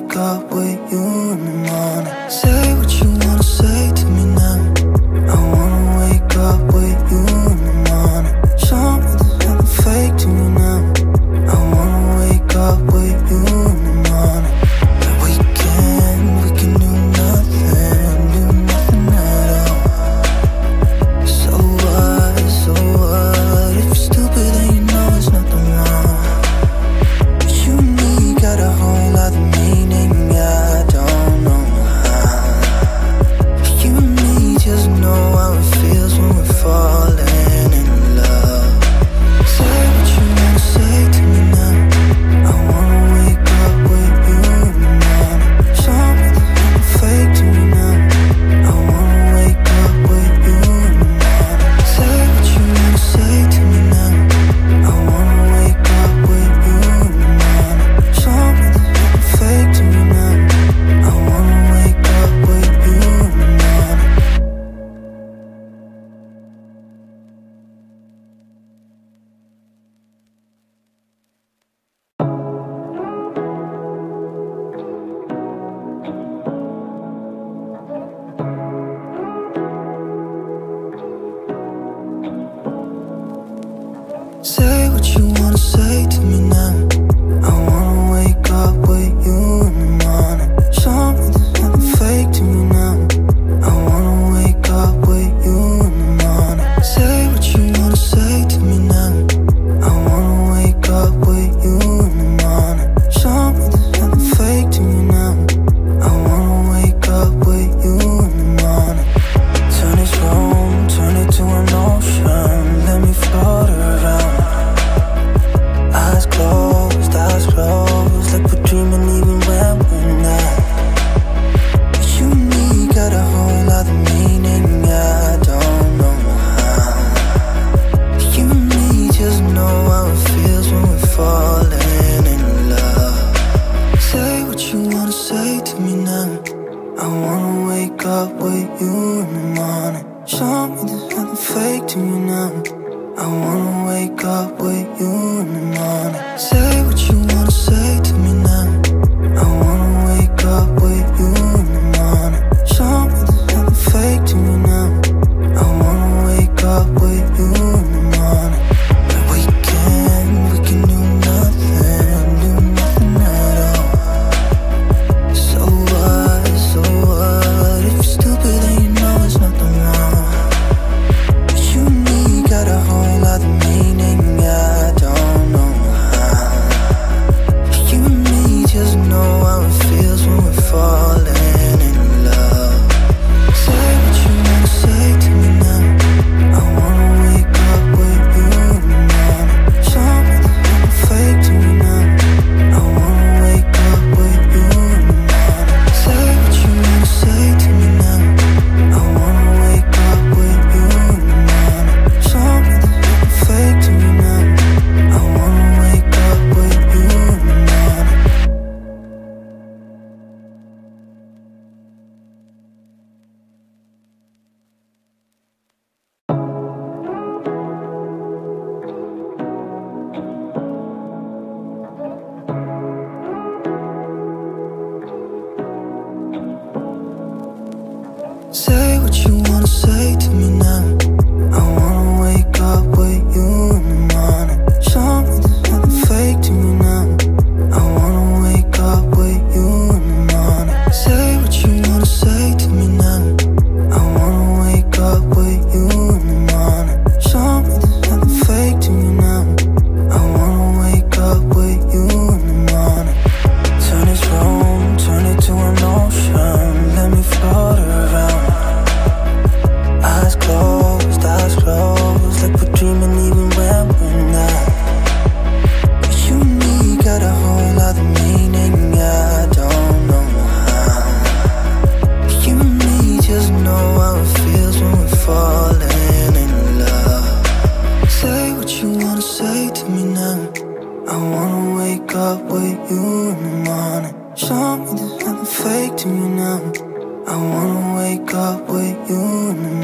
wake up with you in the morning. Say what you wanna say to me now. I wanna wake up with you in the morning. Show me there's nothing fake to me now. I wanna wake up with you in the morning. We can do nothing at all. So what, if you're stupid then you know there's nothing wrong. But you and me got a whole lot of meaning, I don't know how. But you and me just know how it feels when we're falling in love. Say what you wanna say to me now. I wanna wake up with you in the morning. Show me that I'm fake to me now. I wanna wake up with you in the morning. Say what you wanna say to me now. I wanna wake up with you in the morning. Show me that I'm fake to me now. I wanna wake up with you in the morning. Say what you wanna say to me now. I wanna wake up with you in the morning. Show me there's nothing fake to me now. I wanna wake up with you in the morning. Say what you wanna say to me now. I wanna wake up with you in the morning. Show me there's nothing fake to me now. I wanna wake up with you in the morning. Turn this room, turn it to an ocean. Let me float around. Eyes closed, like we're dreaming even when we're not. But you and me got a whole lot of meaning, I don't know how. But you and me just know how it feels when we're falling in love. Say what you wanna say to me now. I wanna wake up with you in the morning. Show me there's nothing fake to me now. I wanna wake up with you in the morning. Say what you wanna say to me now. I wanna wake up with you in the morning. Show me there's nothing fake to me now. I wanna wake up with you in the morning. We can do nothing at all. So what, if you're stupid then you know there's nothing wrong. But you and me got a whole the meaning, I don't know how. But you and me just know how it feels when we're falling in love. Say what you wanna say to me now. I wanna wake up with you in the morning. Show me that I'm fake to me now. I wanna wake up with you in the morning. Say what you wanna say to me now. I wanna wake up with you in the morning. Show me that fake to me now. I wanna wake up with you in the morning. Say what you wanna say to me now. I wanna wake up with you in the morning. Show me there's nothing fake to me now. I wanna wake up with you in the morning. Say what you wanna say to me now. I wanna wake up with you in the morning. Show me there's nothing fake to me now. I wanna wake up with you in the morning. Turn this room, turn it to an ocean. Let me float around. Eyes closed, like we're dreaming even when we're not. But you and me got a whole lot of meaning, I don't know how. But you and me just know how it feels when we're falling in love. Say what you wanna say to me now. I wanna wake up with you in the morning. Show me there's nothing fake to me now. I wanna wake up with you in the morning.